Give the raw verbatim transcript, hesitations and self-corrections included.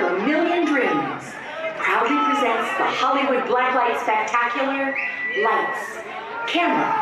under a million dreams proudly presents the Hollywood Blacklight Spectacular Lights, Camera,